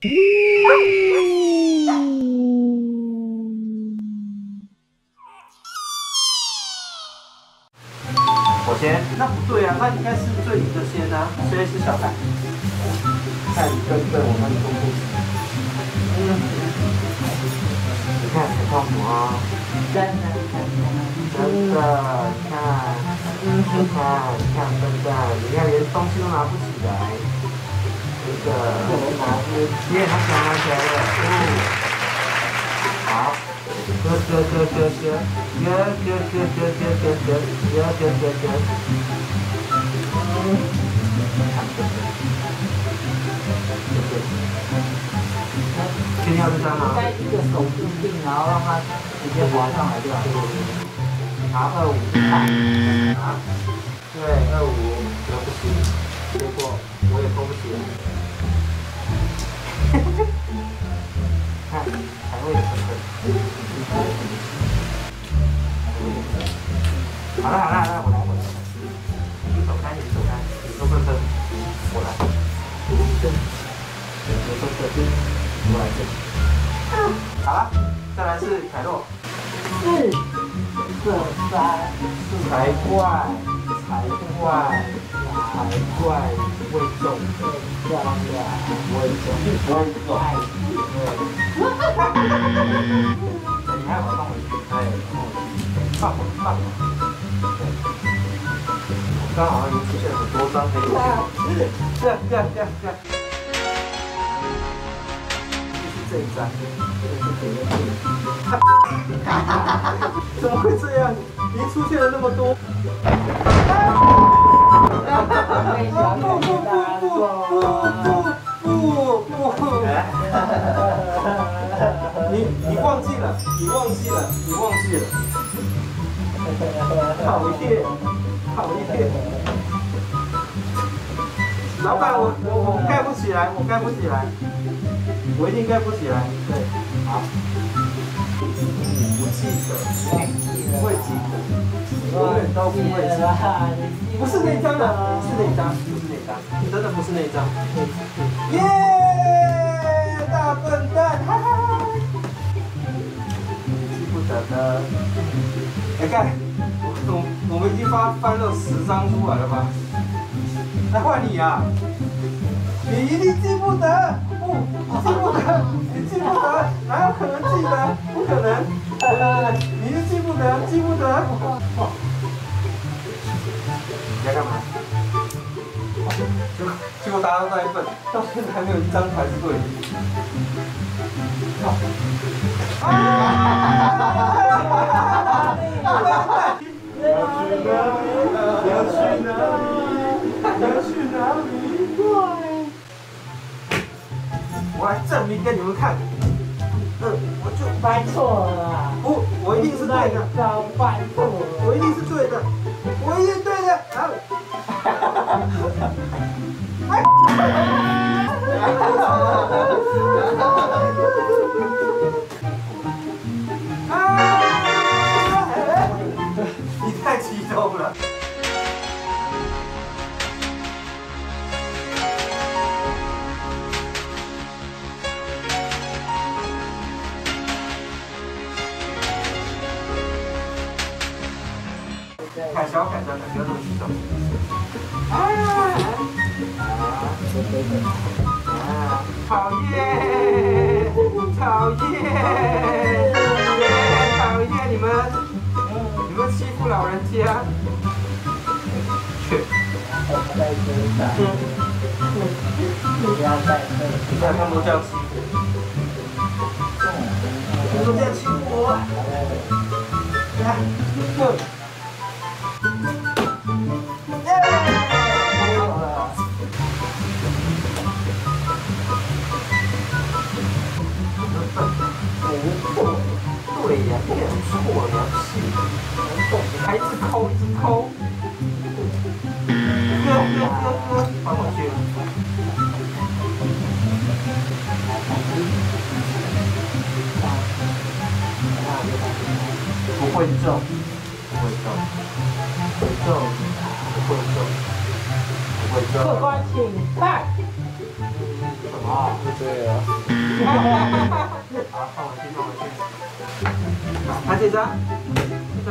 我先，那不对啊，那应该是最你的先啊，所以是小白。那你就对我们公布。你看很靠谱啊！真的，你看。 你看，对不对？你看连东西都拿不起来，这个因为他想拿起来了。好，先要这张吗？应该一个手固定，然后让它直接滑上来就好。 拿25，拿，对，25，对不起，结果我也勾不起来。看，还会有分。好了，我来，你走开，你说分，我来，我来这。好了，再来是凯洛。 才怪，会中，对，你还要放回去，放回去，我刚好像已经出现很多张可以用，对，这是这一张。 怎么会这样？已经出现了那么多。不！你忘记了！讨厌！老板，我盖不起来，我一定盖不起来，对。 好，不记得，永远都不会记得。不是那张啊，不是那张，真的不是那张。耶，大笨蛋，哈哈！记不得的。哎，看，我们已经翻了10张出来了吧？那换你啊，你一定记不得。 你记不得，哪有可能记得？不可能，你是记不得。你在干嘛？结果大家都在笨，到现在还没有一张牌是对的。 我来证明给你们看，我就掰错了。不，我一定是对的。掰错了，我一定对的。你太激动了。 小改真的，不要这么激动。讨厌你们欺负老人家。去。不要再看他们这样欺负。你们这样欺负我。来，哼。 还一直抠，哥，放我去！不会中。客官请看。啊，对呀、啊。好，放回去，放回去。拿这张，这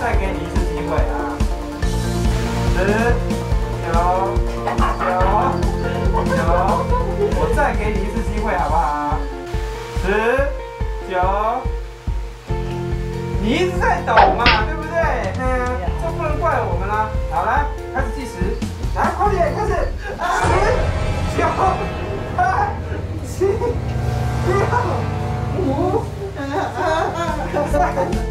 再给你一次机会啊！10、9、8、7、6、5、4、3、2、1，再给你一次机会，好不好？19，你一直在抖嘛，对不对？这不能怪我们啦。好了，开始计时，来，快点，开始，10、9、8、7、6、5、4、3。